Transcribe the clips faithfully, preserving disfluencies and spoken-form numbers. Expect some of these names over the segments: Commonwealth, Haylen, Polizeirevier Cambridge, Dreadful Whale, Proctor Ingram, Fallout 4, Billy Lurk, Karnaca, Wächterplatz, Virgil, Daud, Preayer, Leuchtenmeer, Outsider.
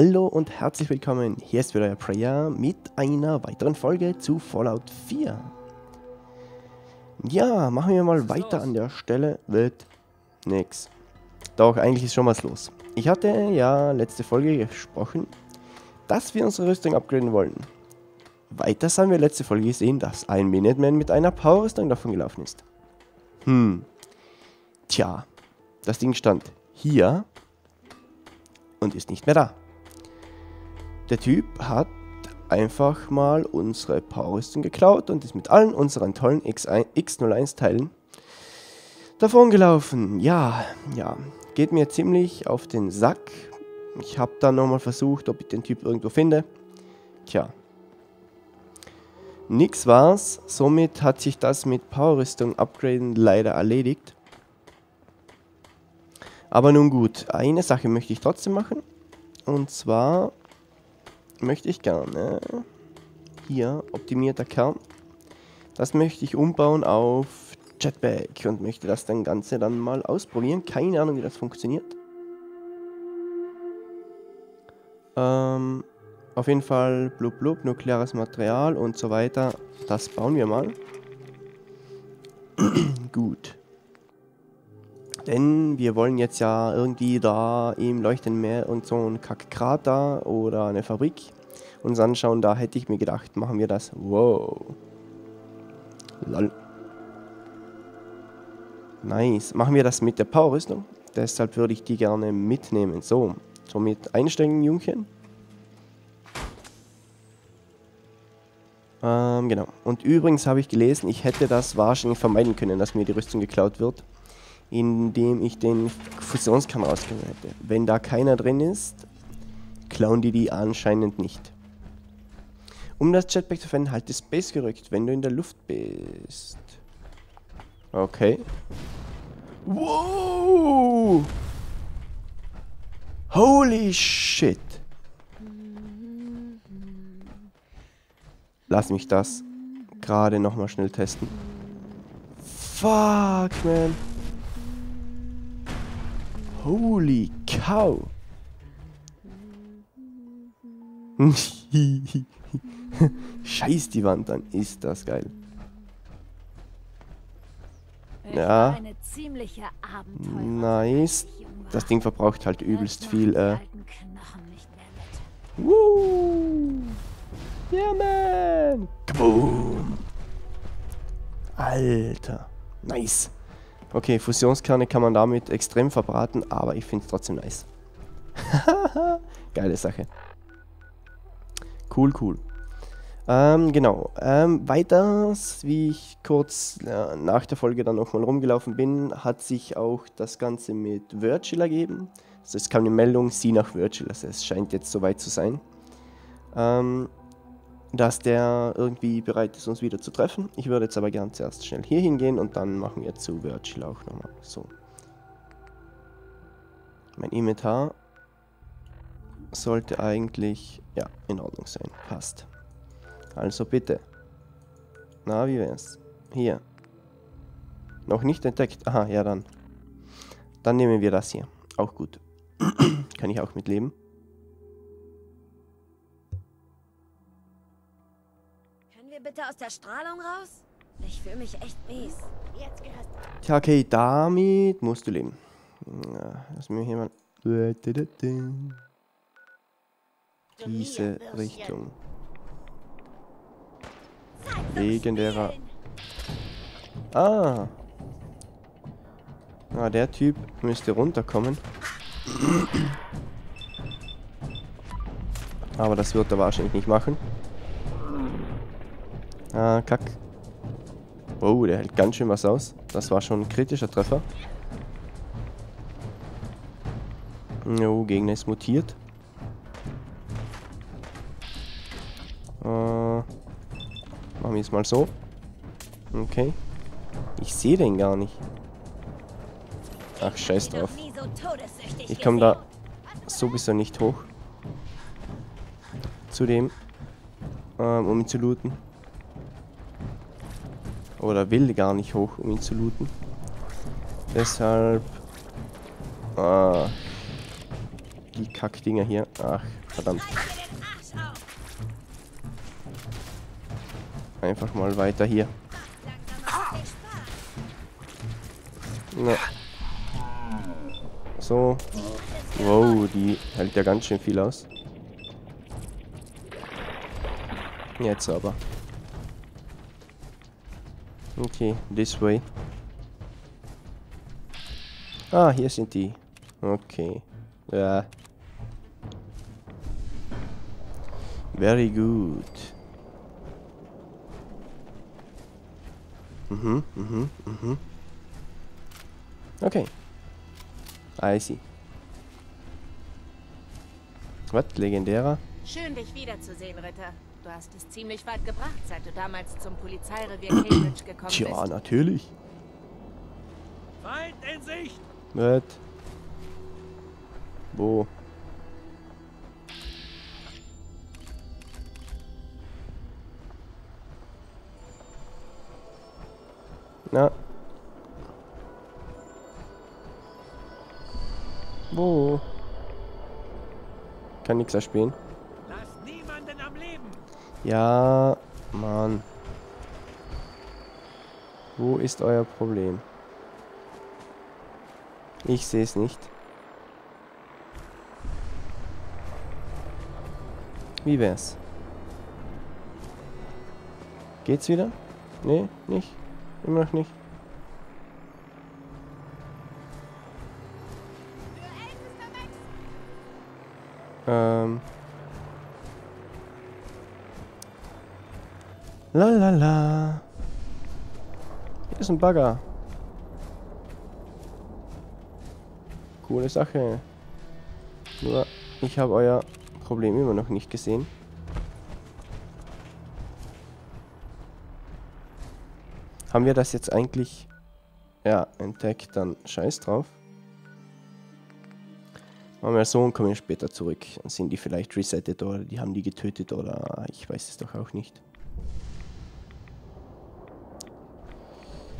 Hallo und herzlich willkommen, hier ist wieder der Prayer mit einer weiteren Folge zu Fallout vier. Ja, machen wir mal weiter an der Stelle, wird nix. Doch, eigentlich ist schon was los. Ich hatte ja letzte Folge gesprochen, dass wir unsere Rüstung upgraden wollen. Weiters haben wir letzte Folge gesehen, dass ein Minuteman mit einer Power-Rüstung davon gelaufen ist. Hm, tja, das Ding stand hier und ist nicht mehr da. Der Typ hat einfach mal unsere Power-Rüstung geklaut und ist mit allen unseren tollen X null eins Teilen davon gelaufen. Ja, ja, geht mir ziemlich auf den Sack. Ich habe dann nochmal versucht, ob ich den Typ irgendwo finde. Tja, nix war's. Somit hat sich das mit Power-Rüstung upgraden leider erledigt. Aber nun gut, eine Sache möchte ich trotzdem machen. Und zwar möchte ich gerne hier optimierter Kern. Das möchte ich umbauen auf Jetpack und möchte das dann Ganze dann mal ausprobieren. Keine Ahnung, wie das funktioniert. Ähm, auf jeden Fall blub blub, nukleares Material und so weiter. Das bauen wir mal. Gut. Denn wir wollen jetzt ja irgendwie da im Leuchtenmeer und so ein Kackkrater oder eine Fabrik uns anschauen. Da hätte ich mir gedacht, machen wir das. Wow. Lol. Nice. Machen wir das mit der Power-Rüstung. Deshalb würde ich die gerne mitnehmen. So, somit einsteigen, Jungchen. Ähm, genau. Und übrigens habe ich gelesen, ich hätte das wahrscheinlich vermeiden können, dass mir die Rüstung geklaut wird, indem ich den Fusionskern rausgenommen hätte. Wenn da keiner drin ist, klauen die die anscheinend nicht. Um das Jetpack zu finden, halte Space gerückt, wenn du in der Luft bist. Okay. Wow! Holy shit! Lass mich das gerade nochmal schnell testen. Fuck, man! Holy cow! Scheiß die Wand an, ist das geil. Ja. Nice. Das Ding verbraucht halt übelst viel. Äh. Woo! Yeah, man! Kaboom! Alter. Nice. Okay, Fusionskerne kann man damit extrem verbraten, aber ich finde es trotzdem nice. Geile Sache. Cool, cool. Ähm, genau. Ähm, weiters, wie ich kurz äh, nach der Folge dann nochmal rumgelaufen bin, hat sich auch das Ganze mit Virgil ergeben. Also es kam eine Meldung, sie nach Virgil, also es scheint jetzt soweit zu sein. Ähm, dass der irgendwie bereit ist, uns wieder zu treffen. Ich würde jetzt aber gern zuerst schnell hier hingehen und dann machen wir zu Virgil auch nochmal. So. Mein Inventar sollte eigentlich, ja, in Ordnung sein. Passt. Also bitte. Na, wie wär's? Hier. Noch nicht entdeckt. Aha, ja dann. Dann nehmen wir das hier. Auch gut. Kann ich auch mitleben. Bitte aus der Strahlung raus? Ich fühle mich echt mies. Jetzt gehörst du. Tja, okay, damit musst du leben. Ja, lass mir hier mal diese Richtung. Legendärer. Ah. Ah, der Typ müsste runterkommen. Aber das wird er wahrscheinlich nicht machen. Ah, kack. Oh, der hält ganz schön was aus. Das war schon ein kritischer Treffer. Jo, Gegner ist mutiert. Äh, machen wir es mal so. Okay. Ich sehe den gar nicht. Ach, scheiß drauf. Ich komme da sowieso nicht hoch. Zudem, ähm, um ihn zu looten. Oder will gar nicht hoch, um ihn zu looten. Deshalb... Ah. Die Kackdinger hier. Ach, Verdammt. Einfach mal weiter hier. Na. So. Wow, die hält ja ganz schön viel aus. Jetzt aber. Okay, this way. Ah, hier sind die. Okay. Ja. Very good. Mhm, mhm, mhm. Okay. I see. Was? Legendärer? Schön, dich wiederzusehen, Ritter. Du hast es ziemlich weit gebracht, seit du damals zum Polizeirevier Cambridge gekommen Tja, bist. Tja, natürlich. Feind in Sicht! Was? Wo? Na? Wo? Kann nichts erspielen. Lass niemanden am Leben. Ja, Mann. Wo ist euer Problem? Ich sehe es nicht. Wie wär's? Geht's wieder? Nee, nicht. Immer noch nicht. Ähm. Lalala. Hier ist ein Bagger. Coole Sache. Nur, ich habe euer Problem immer noch nicht gesehen. Haben wir das jetzt eigentlich, ja, entdeckt, dann scheiß drauf. Machen wir so und kommen später zurück. Dann sind die vielleicht resettet oder die haben die getötet oder ich weiß es doch auch nicht.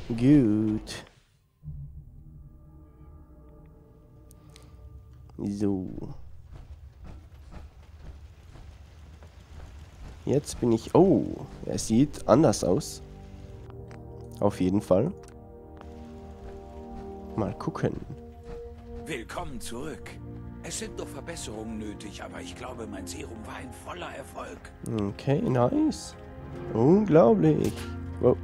Gut. So. Jetzt bin ich... Oh, er sieht anders aus. Auf jeden Fall. Mal gucken. Willkommen zurück. Es sind noch Verbesserungen nötig, aber ich glaube, mein Serum war ein voller Erfolg. Okay, nice. Unglaublich. Wow.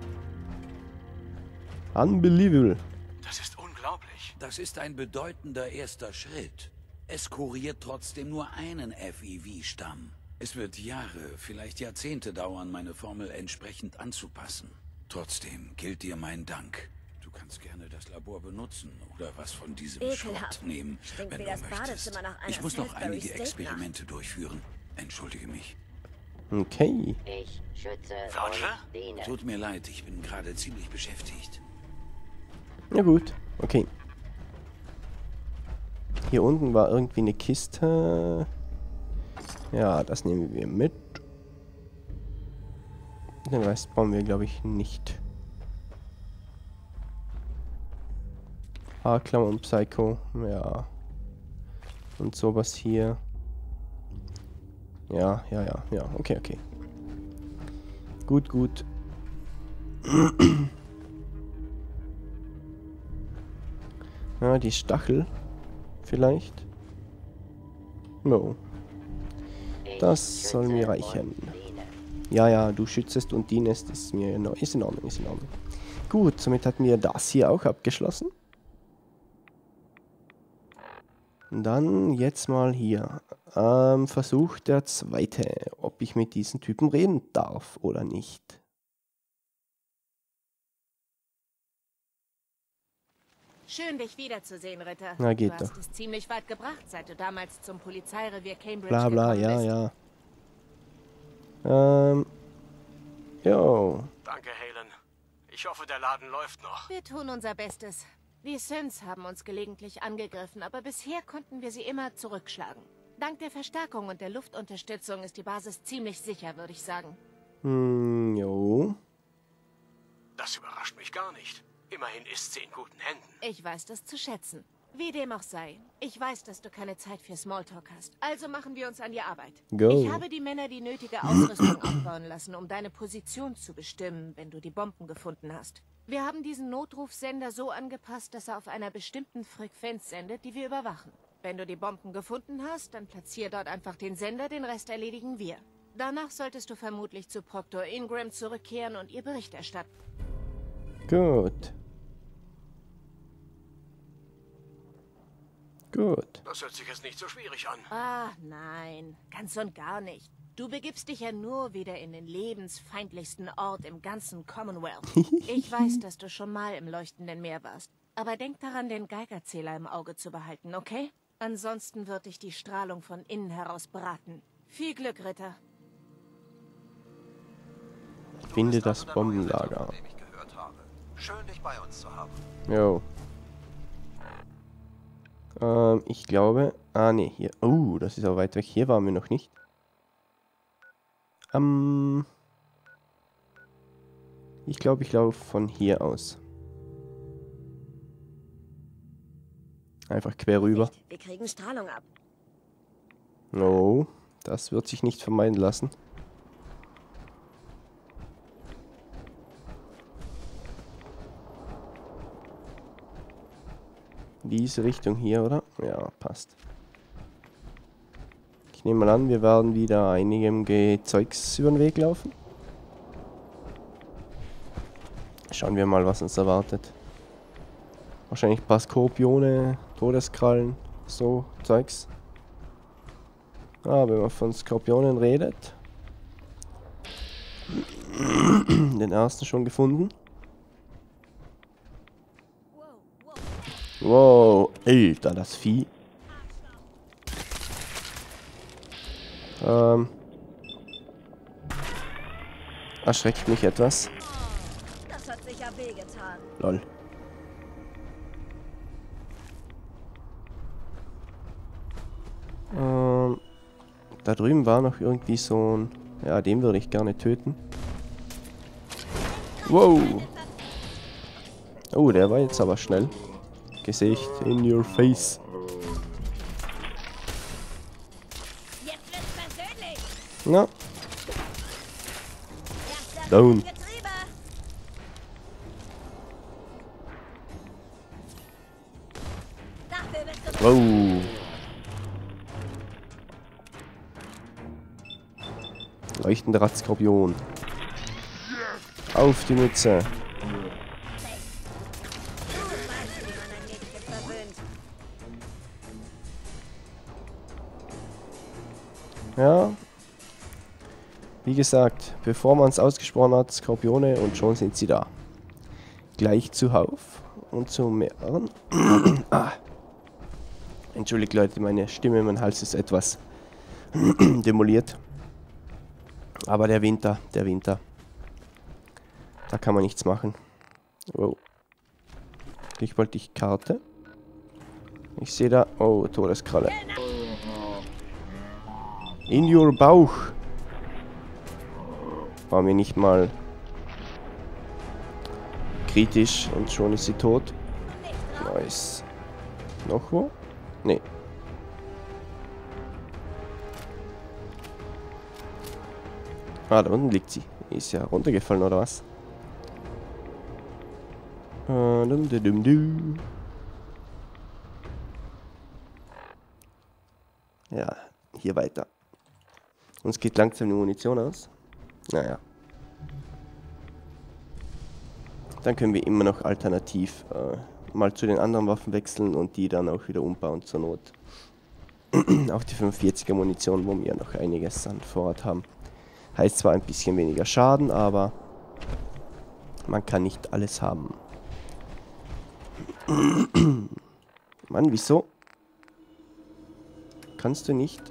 Unbelievable. Das ist unglaublich. Das ist ein bedeutender erster Schritt. Es kuriert trotzdem nur einen F I V-Stamm. Es wird Jahre, vielleicht Jahrzehnte dauern, meine Formel entsprechend anzupassen. Trotzdem gilt dir mein Dank. Du kannst gerne das Labor benutzen oder was von diesem Schrott nehmen, wenn du möchtest. Ich muss noch einige Experimente durchführen. Entschuldige mich. Okay. Ich schütze und diene. Tut mir leid, ich bin gerade ziemlich beschäftigt. Na gut, okay. Hier unten war irgendwie eine Kiste. Ja, das nehmen wir mit. Den Rest brauchen wir, glaube ich, nicht. Haarklammer und Psycho. Ja. Und sowas hier. Ja, ja, ja, ja. Okay, okay. Gut, gut. Ja, die Stachel. Vielleicht. No. Das soll mir reichen. Ja, ja, du schützest und dienest, ist mir in Ordnung, ist in Ordnung. Gut, somit hatten wir das hier auch abgeschlossen. Und dann jetzt mal hier. Ähm, Versuch der zweite, ob ich mit diesen Typen reden darf oder nicht. Schön, dich wiederzusehen, Ritter. Na, geht doch. Du hast es ziemlich weit gebracht, seit du damals zum Polizeirevier Cambridge gekommen bist. Bla, bla, ja, ja. Ähm. Jo. Danke, Haylen. Ich hoffe, der Laden läuft noch. Wir tun unser Bestes. Die Sins haben uns gelegentlich angegriffen, aber bisher konnten wir sie immer zurückschlagen. Dank der Verstärkung und der Luftunterstützung ist die Basis ziemlich sicher, würde ich sagen. Hm, jo. Das überrascht mich gar nicht. Immerhin ist sie in guten Händen. Ich weiß das zu schätzen. Wie dem auch sei, ich weiß, dass du keine Zeit für Smalltalk hast, also machen wir uns an die Arbeit. Go. Ich habe die Männer die nötige Ausrüstung aufbauen lassen, um deine Position zu bestimmen, wenn du die Bomben gefunden hast. Wir haben diesen Notrufsender so angepasst, dass er auf einer bestimmten Frequenz sendet, die wir überwachen. Wenn du die Bomben gefunden hast, dann platziere dort einfach den Sender, den Rest erledigen wir. Danach solltest du vermutlich zu Proctor Ingram zurückkehren und ihr Bericht erstatten. Gut. Gut. Das hört sich jetzt nicht so schwierig an. Ah, nein. Ganz und gar nicht. Du begibst dich ja nur wieder in den lebensfeindlichsten Ort im ganzen Commonwealth. Ich weiß, dass du schon mal im leuchtenden Meer warst. Aber denk daran, den Geigerzähler im Auge zu behalten, okay? Ansonsten wird dich die Strahlung von innen heraus braten. Viel Glück, Ritter. Finde das Bombenlager. Schön, dich bei uns zu haben. Jo. Ähm, ich glaube... Ah, ne, hier... Oh, das ist aber weit weg. Hier waren wir noch nicht. Ähm... Ich glaube, ich laufe von hier aus. Einfach quer rüber. Wir kriegen Strahlung ab. No, das wird sich nicht vermeiden lassen. Diese Richtung hier, oder? Ja, passt. Ich nehme mal an, wir werden wieder einigem Zeugs über den Weg laufen. Schauen wir mal, was uns erwartet. Wahrscheinlich ein paar Skorpione, Todeskrallen, so Zeugs. Ah, wenn man von Skorpionen redet. Den ersten schon gefunden. Wow, Alter, das Vieh. Ähm. Erschreckt mich etwas. Das hat sicher wehgetan. Lol. Ähm. Da drüben war noch irgendwie so ein... Ja, den würde ich gerne töten. Wow. Oh, der war jetzt aber schnell. Gesicht in your face. Jetzt wird's persönlich. Na. Down. Wow. Leuchtender Radskorpion. Auf die Mütze. Ja, wie gesagt, bevor man es ausgesprochen hat, Skorpione, und schon sind sie da. Gleich zuhauf und zu mehreren. Ah. Entschuldigt Leute, meine Stimme, mein Hals ist etwas demoliert. Aber der Winter, der Winter. Da kann man nichts machen. Wow. Ich wollte die Karte. Ich sehe da... Oh, Todeskralle. In your Bauch. War mir nicht mal kritisch und schon ist sie tot. Nice. Noch wo? Nee. Ah, da unten liegt sie. Ist ja runtergefallen, oder was? Äh, dum, dum, dum, dum. Ja, hier weiter. Uns geht langsam die Munition aus. Naja. Dann können wir immer noch alternativ äh, mal zu den anderen Waffen wechseln und die dann auch wieder umbauen zur Not. Auch die fünfundvierziger Munition, wo wir noch einiges an Vorrat haben. Heißt zwar ein bisschen weniger Schaden, aber man kann nicht alles haben. Mann, wieso? Kannst du nicht...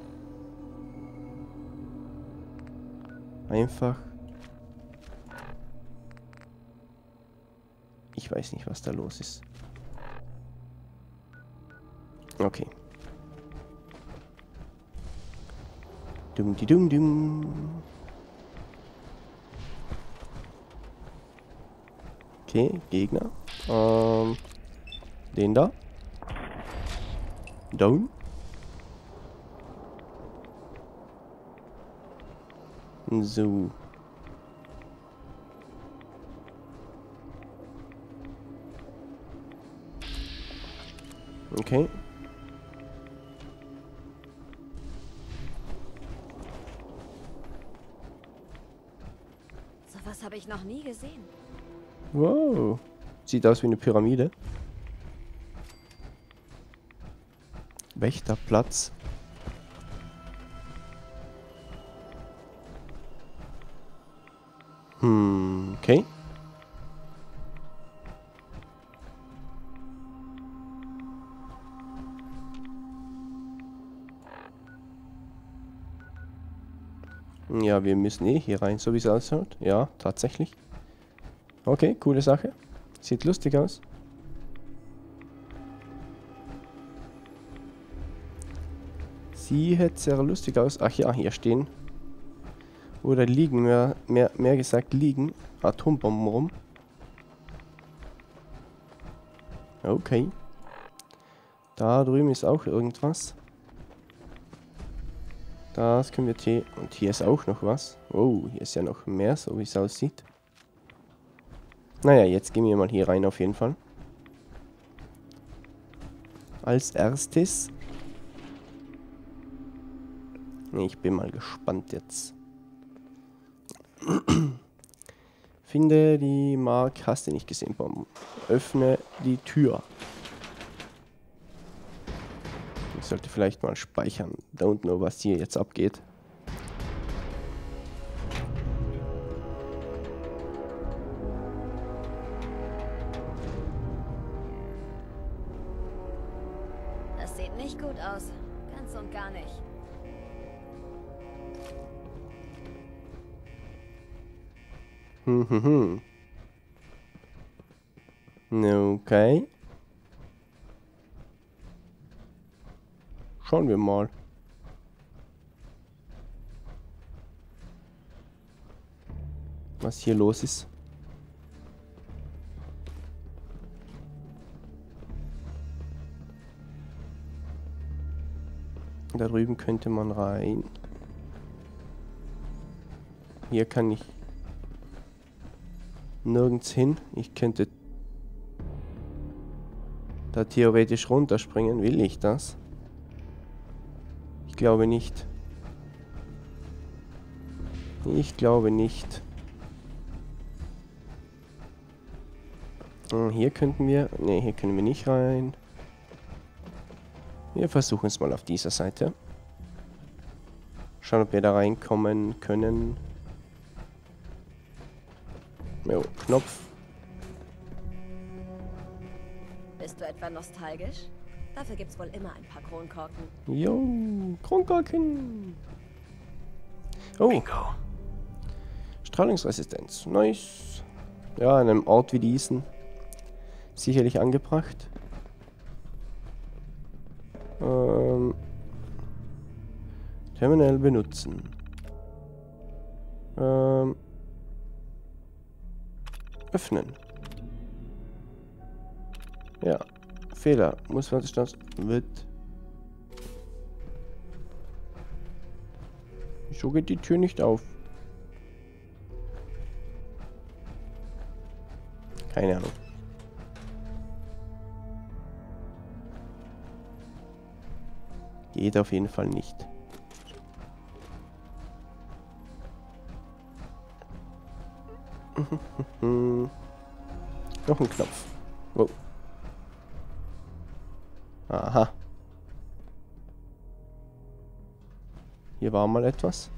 Einfach. Ich weiß nicht, was da los ist. Okay. Dum di dum dum. Okay, Gegner. Ähm, den da. Da unten? So. Okay. So was habe ich noch nie gesehen. Wow. Sieht aus wie eine Pyramide. Wächterplatz. Hm, okay. Ja, wir müssen eh hier rein, so wie es ausschaut. Ja, tatsächlich. Okay, coole Sache. Sieht lustig aus. Sieht sehr lustig aus. Ach ja, hier stehen. Oder liegen, mehr, mehr, mehr gesagt liegen Atombomben rum. Okay. Da drüben ist auch irgendwas. Das können wir hier... Und hier ist auch noch was. Oh, hier ist ja noch mehr, so wie es aussieht. Naja, jetzt gehen wir mal hier rein auf jeden Fall. Als erstes... Ich bin mal gespannt jetzt. Finde die Mark, hast du nicht gesehen, Bomben. Öffne die Tür. Ich sollte vielleicht mal speichern. Don't know, was hier jetzt abgeht. Das sieht nicht gut aus. Ganz und gar nicht. Hm, hm, hm. Okay. Schauen wir mal. Was hier los ist. Da drüben könnte man rein. Hier kann ich... nirgends hin. Ich könnte da theoretisch runterspringen. Will ich das? Ich glaube nicht. Ich glaube nicht. Hm, hier könnten wir... Ne, hier können wir nicht rein. Wir versuchen es mal auf dieser Seite. Schauen, ob wir da reinkommen können. Jo, Knopf. Bist du etwa nostalgisch? Dafür gibt's wohl immer ein paar Kronkorken. Jo, Kronkorken. Oh. Bingo. Strahlungsresistenz. Nice. Ja, an einem Ort wie diesen. Sicherlich angebracht. Ähm. Terminal benutzen. Ähm. Öffnen. Ja. Fehler. Muss man sich das mit. So geht die Tür nicht auf. Keine Ahnung. Geht auf jeden Fall nicht. Noch ein Knopf. Wow. Aha. Hier war mal etwas.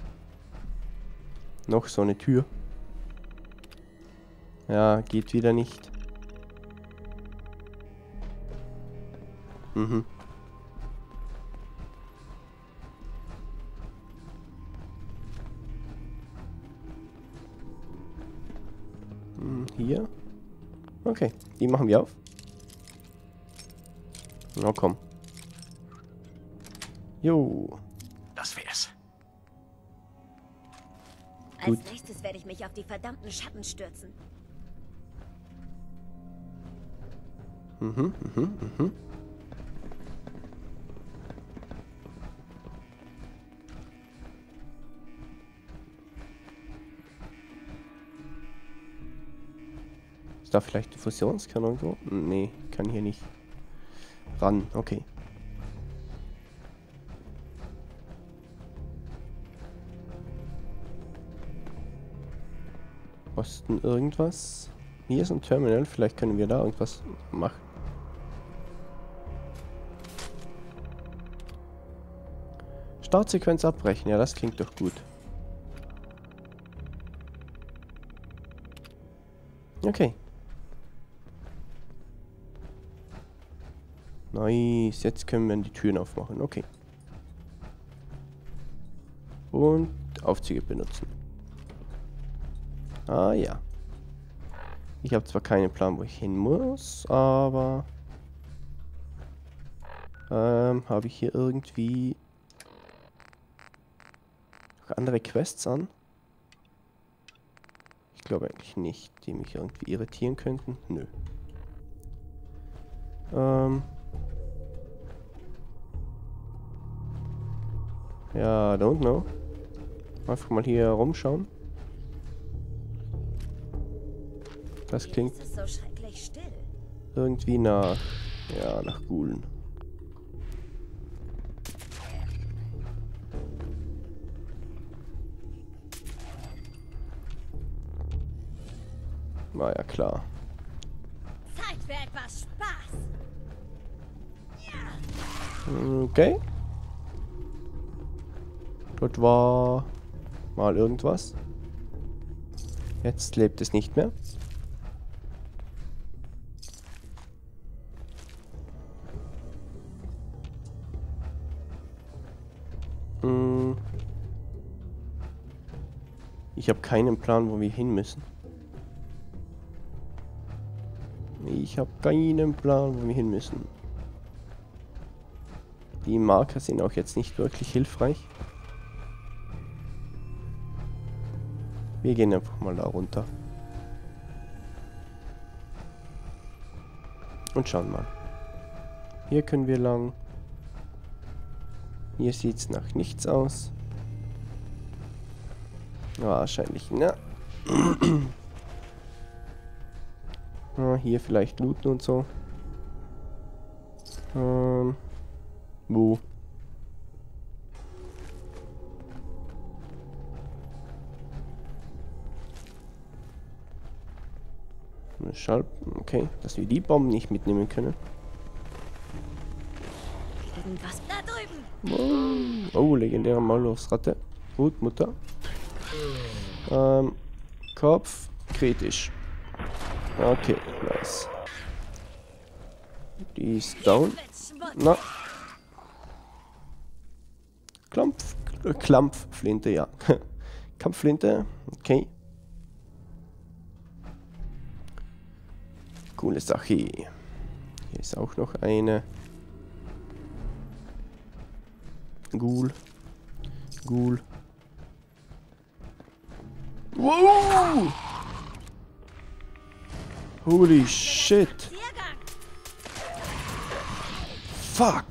Noch so eine Tür. Ja, geht wieder nicht. Mhm. Hier. Okay, die machen wir auf. Na komm. Jo. Das wär's. Gut. Als nächstes werde ich mich auf die verdammten Schatten stürzen. Mhm, mhm, mhm. da vielleicht eine Fusionskanne und so? Nee, kann hier nicht ran. Okay. Osten irgendwas. Hier ist ein Terminal, vielleicht können wir da irgendwas machen. Startsequenz abbrechen, ja, das klingt doch gut. Okay. Nice, jetzt können wir die Türen aufmachen, okay. Und Aufzüge benutzen. Ah ja. Ich habe zwar keinen Plan, wo ich hin muss, aber... Ähm, habe ich hier irgendwie... noch andere Quests an? Ich glaube eigentlich nicht, die mich irgendwie irritieren könnten. Nö. Ähm... Ja, don't know. Einfach mal hier rumschauen. Das klingt irgendwie nach, ja, nach Ghoulen. War ja klar. Zeit für etwas Spaß. Okay. Dort war mal irgendwas. Jetzt lebt es nicht mehr. Ich habe keinen Plan, wo wir hin müssen. Ich habe keinen Plan, wo wir hin müssen. Die Marker sind auch jetzt nicht wirklich hilfreich. Wir gehen einfach mal da runter. Und schauen mal. Hier können wir lang. Hier sieht es nach nichts aus. Wahrscheinlich, ne? Ah, hier vielleicht looten und so. Ähm. Wo? Schall. Okay, dass wir die Bomben nicht mitnehmen können. Irgendwas da drüben. Oh, oh, legendäre Maulwurfsratte. Gut, Mutter. Ähm, Kopf, kritisch. Okay, nice. Die ist down. Na. Klampf, äh, Klampfflinte, ja. Kampfflinte, okay. Coole Sache. Hier ist auch noch eine. Ghoul. Ghoul. Wow! Holy shit! Fuck!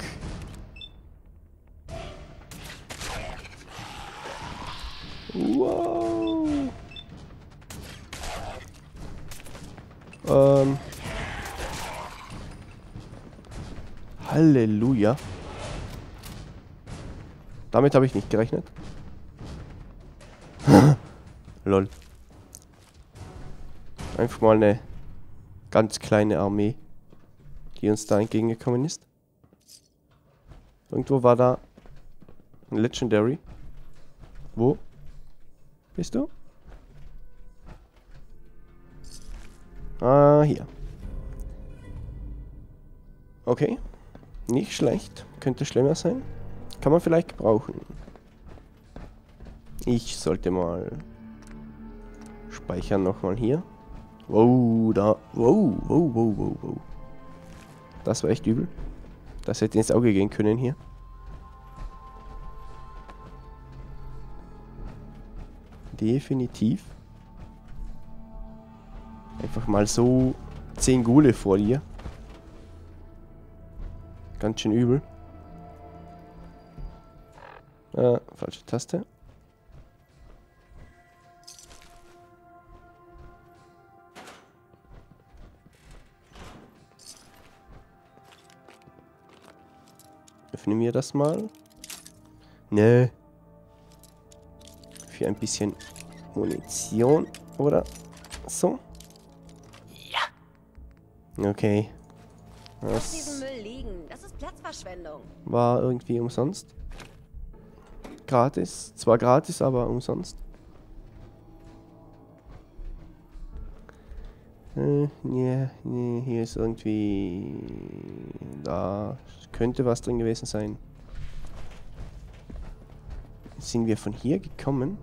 Wow! Ähm. Halleluja! Damit habe ich nicht gerechnet. Lol. Einfach mal eine ganz kleine Armee, die uns da entgegengekommen ist. Irgendwo war da ein Legendary. Wo bist du? Ah, hier. Okay. Nicht schlecht. Könnte schlimmer sein. Kann man vielleicht gebrauchen. Ich sollte mal... speichern nochmal hier. Wow, da. Wow, wow, wow, wow, wow. Das war echt übel. Das hätte ins Auge gehen können hier. Definitiv. Einfach mal so zehn Ghule vor dir. Ganz schön übel. Äh, falsche Taste. öffne mir das mal. Nö. Für ein bisschen Munition oder so. Ja. Okay. Lass diesen Müll liegen. Das ist Platzverschwendung. War irgendwie umsonst. Gratis. Zwar gratis, aber umsonst. Äh, nee, nee, hier ist irgendwie... Da könnte was drin gewesen sein. Jetzt sind wir von hier gekommen.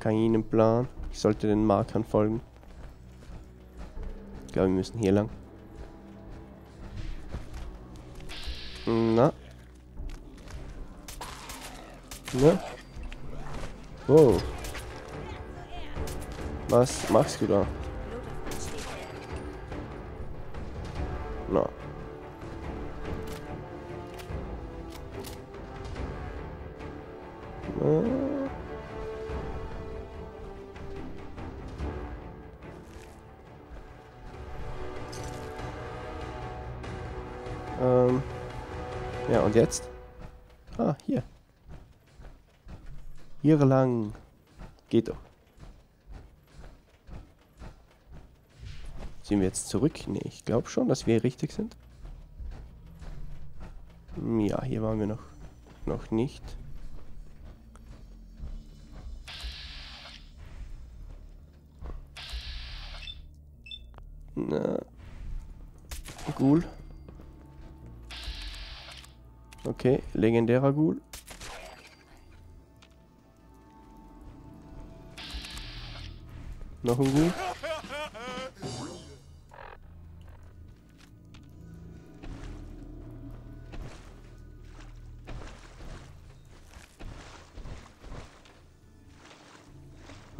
Keinen Plan. Ich sollte den Markern folgen. Ich glaube, wir müssen hier lang. Na. Na. Wow. Was machst du da? Na. Na. Ähm. Ja, und jetzt? Ah, hier. Hier lang. Geht doch. Sind wir jetzt zurück? Ne, ich glaube schon, dass wir richtig sind. Ja, hier waren wir noch, noch nicht. Na. Ghoul. Okay, legendärer Ghoul. Noch ein Ghoul.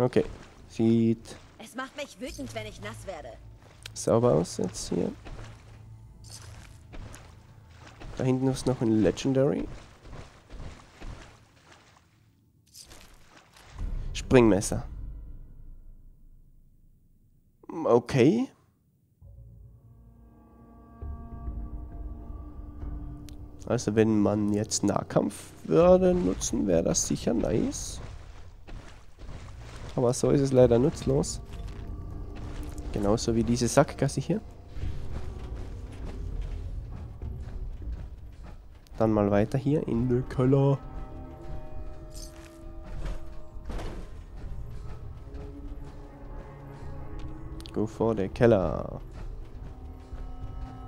Okay, sieht... Es macht mich wütend, wenn ich nass werde. Sauber aus jetzt hier. Da hinten ist noch ein Legendary. Springmesser. Okay. Also wenn man jetzt Nahkampf würde nutzen, wäre das sicher nice. Aber so ist es leider nutzlos. Genauso wie diese Sackgasse hier. Dann mal weiter hier in den Keller. Go for the Keller.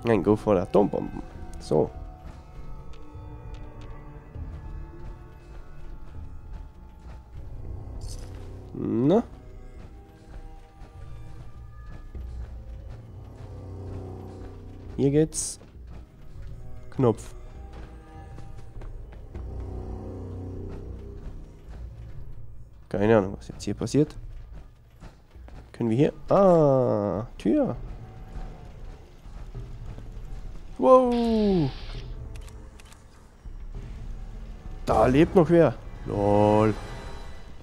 Nein, go for the Atombomben. So. Na? Hier geht's. Knopf. Keine Ahnung, was jetzt hier passiert. Können wir hier... Ah, Tür. Wow. Da lebt noch wer. Lol.